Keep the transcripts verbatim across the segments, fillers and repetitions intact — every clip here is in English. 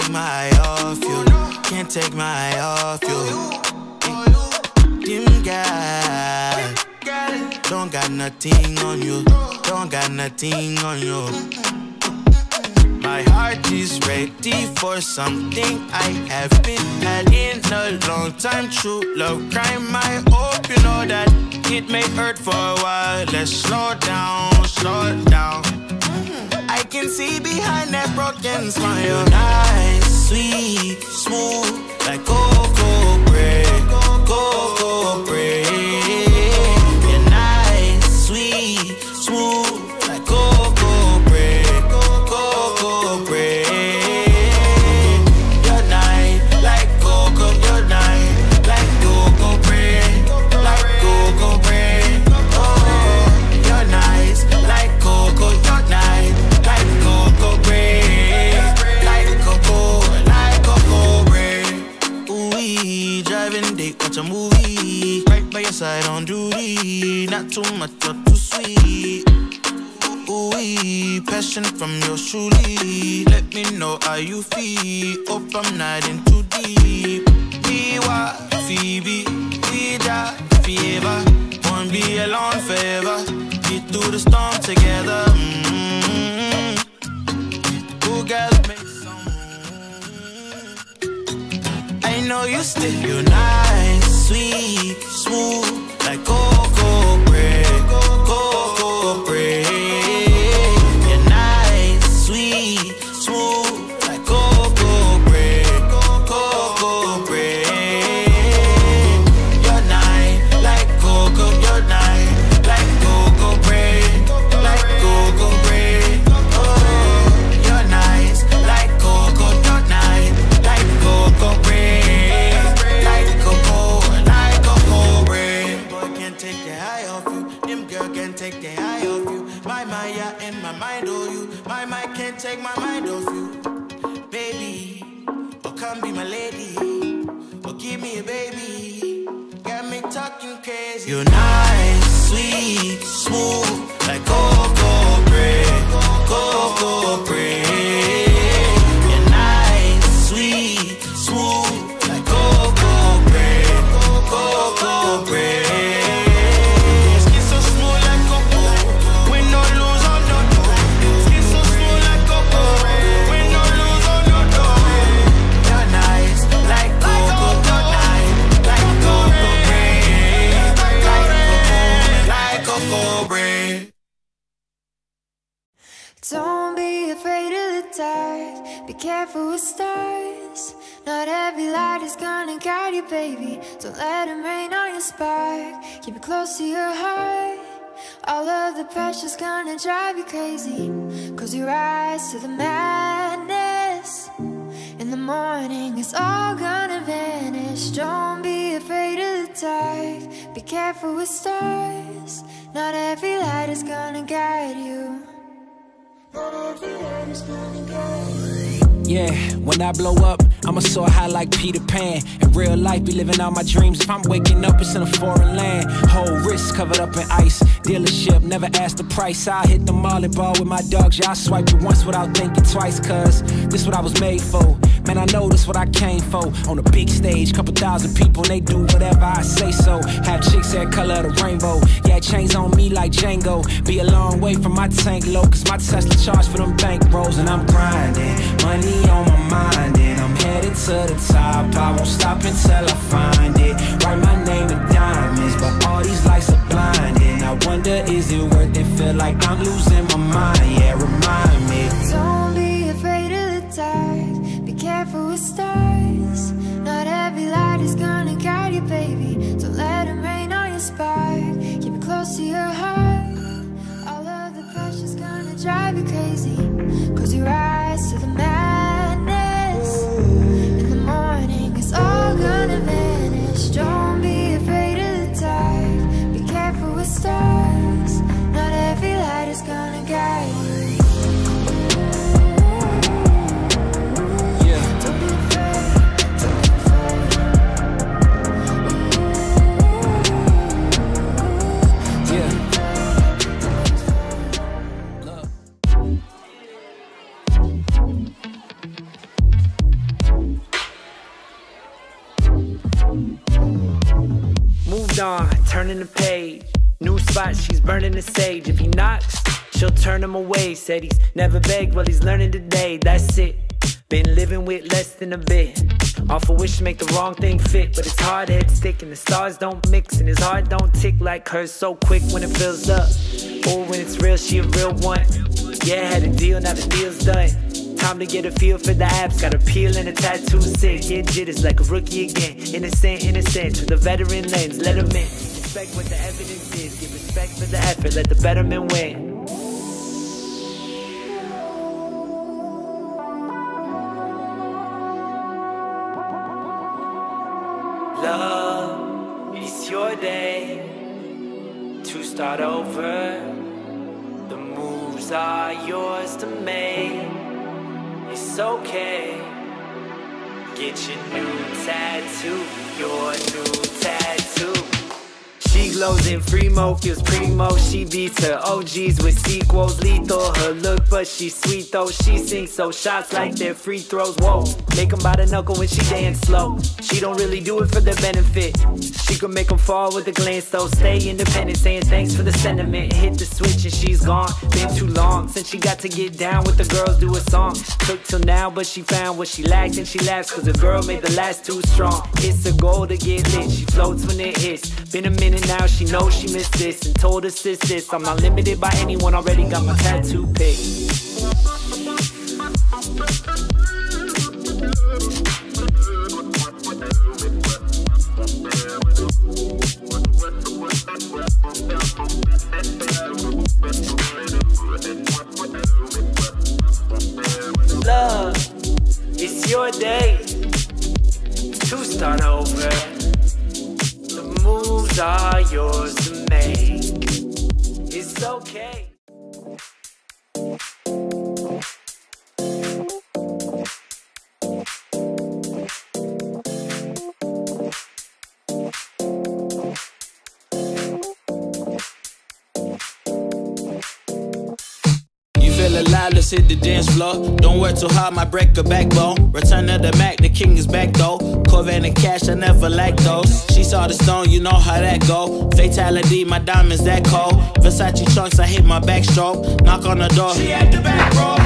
take my eye off you. Can't take my eye off you. Dim guy, don't got nothing on you. Don't got nothing on you. My heart is ready for something I haven't had in a long time. True love crime, I hope you know that. It may hurt for a while. Let's slow down, slow down. I can see behind that broken smile. Nice, sweet, smooth, like cocoa bread, cocoa bread. You're nice, sweet, smooth, like cocoa bread, cocoa bread. You're nice, like cocoa, you're nice, like cocoa bread, like cocoa bread. Oh, you're nice, like cocoa, you're nice. Watch a movie, right by your side on duty. Not too much or too sweet. Ooh, passion from yours truly. Let me know how you feel. Hope I'm not in too deep. Biwa, Phoebe, Vida, Fever. Won't be alone forever. Get through the storm together. Mm-hmm. Who got me? I know you still, you're nice, sweet, smooth, like cocoa bread, cocoa bread. You're nice, sweet, smooth, like cocoa bread, cocoa bread. You're nice, like cocoa, you're nice, like cocoa bread, like cocoa bread. Oh, you're nice, like cocoa, you're nice, like cocoa bread. Take the eye off you, my Maya and my mind off you. My mind can't take my mind off you, baby. Oh, come be my lady, oh, give me a baby. Got me talking crazy. You're nice, sweet, smooth, like cocoa bread, cocoa bread. You're nice, sweet, smooth, like cocoa bread, cocoa bread. Don't be afraid of the dark. Be careful with stars. Not every light is gonna guide you, baby. Don't let them rain on your spark. Keep it close to your heart. All of the pressure's gonna drive you crazy. Close your eyes to the madness. In the morning, it's all gonna vanish. Don't be afraid of the dark. Be careful with stars. Not every light is gonna guide you. Yeah, when I blow up, I'ma soar high like Peter Pan. In real life, be living all my dreams. If I'm waking up, it's in a foreign land. Whole wrist covered up in ice. Dealership, never ask the price. I hit the molly ball with my dogs. Y'all swipe it once without thinking twice. Cause this what I was made for. Man, I know this what I came for. On a big stage, couple thousand people, and they do whatever I say so. Have chicks that color the rainbow. Yeah, chains on me like Django. Be a long way from my tank low. Cause my Tesla charge for them bank rolls. And I'm grinding, money on my mind. And I'm headed to the top. I won't stop until I find it. Write my name in diamonds, but all these lights are blinding. I wonder, is it worth it? Feel like I'm losing my mind. Yeah, remind me. Don't be afraid of the dark. Careful with stars. Not every light is gonna guide you, baby. Don't let them rain on your spark. Keep it close to your heart. All of the pressure's gonna drive you crazy. Close your eyes to the madness. In the morning, it's all gonna vanish. Don't be afraid of the dark. Be careful with stars. Not every light is gonna guide you. Uh, turning the page. New spot, she's burning the sage. If he knocks, she'll turn him away. Said he's never begged, well he's learning today. That's it. Been living with less than a bit. Off a wish to make the wrong thing fit. But it's hard head stick and the stars don't mix. And his heart don't tick like hers so quick when it fills up. Or when it's real, she a real one. Yeah, had a deal, now the deal's done. Time to get a feel for the abs. Got a peel and a tattoo sick. Get jitters like a rookie again. Innocent, innocent. With the veteran lens, let him in. Respect what the evidence is. Give respect for the effort. Let the better men win. Love, it's your day to start over. The moves are yours to make. It's okay. Get your new tattoo, your new tattoo. She glows in Fremo, feels primo. She beats her O Gs with sequels. Lethal her look, but she's sweet though. She sings so shots like they're free throws. Whoa, make them by the knuckle when she dance slow. She don't really do it for their benefit. She can make them fall with a glance though. Stay independent, saying thanks for the sentiment. Hit the switch and she's gone. Been too long since she got to get down with the girls, do a song. Took till now, but she found what she lacked and she laughs. Cause the girl made the last two strong. It's a goal to get lit, she floats when it hits. Been a minute now, she knows she missed this and told her sis this. I'm not limited by anyone, already got my tattoo pick. Love, it's your day to start over. Moves are yours to make. It's okay. Let's hit the dance floor. Don't work too hard, might break a backbone. Return of the Mac, the king is back though. Corvette and cash, I never lack those. She saw the stone, you know how that go. Fatality, my diamonds that cold. Versace trunks, I hit my backstroke. Knock on the door, she at the back bro.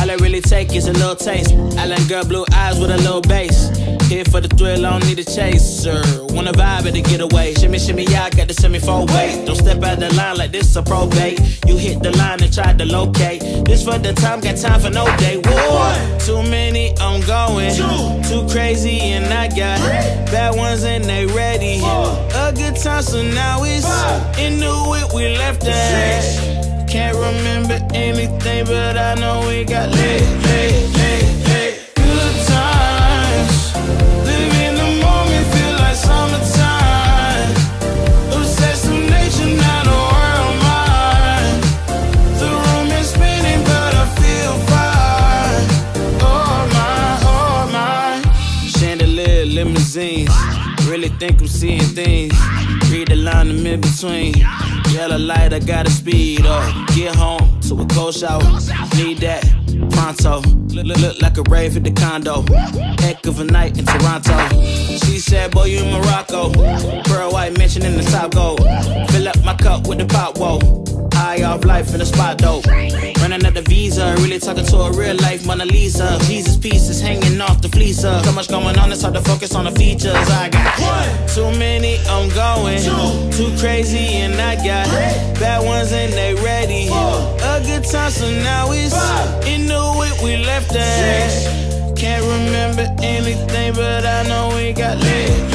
All I really take is a little taste. Island girl, blue eyes with a little bass. Here for the thrill, I don't need a chaser. Wanna vibe at a getaway. Shimmy, shimmy, y'all got to send me four ways. Don't step out the line like this a probate. You hit the line and tried to locate. This for the time, got time for no day. One, too many ongoing. Two, too crazy and I got three bad ones and they ready. Four, a good time, so now it's five, and knew it, we left at. Can't remember anything, but I know we got lit, lit, lit, lit. Good times, live in the moment, feel like summertime. Obsessed with nature, not a world mine. The room is spinning, but I feel fine. Oh my, oh my. Chandelier, limousines, really think I'm seeing things. Read the line in mid-between. Yellow light, I gotta speed up. Get home to a cold shower. Need that pronto. Look, look, look like a rave at the condo. Heck of a night in Toronto. She said, boy, you in Morocco. Pearl white mansion in the top gold. Fill up my cup with the pop, whoa. High off life in the spot, though. Running at the Visa, really talking to a real life Mona Lisa. Jesus pieces hanging off the fleecer. So much going on, it's hard to focus on the features. I got one, too many ongoing. Two, too crazy, and I got three bad ones and they ready. Four, a good time, so now it's five, and knew it, we left at. Can't remember anything, but I know we got lit.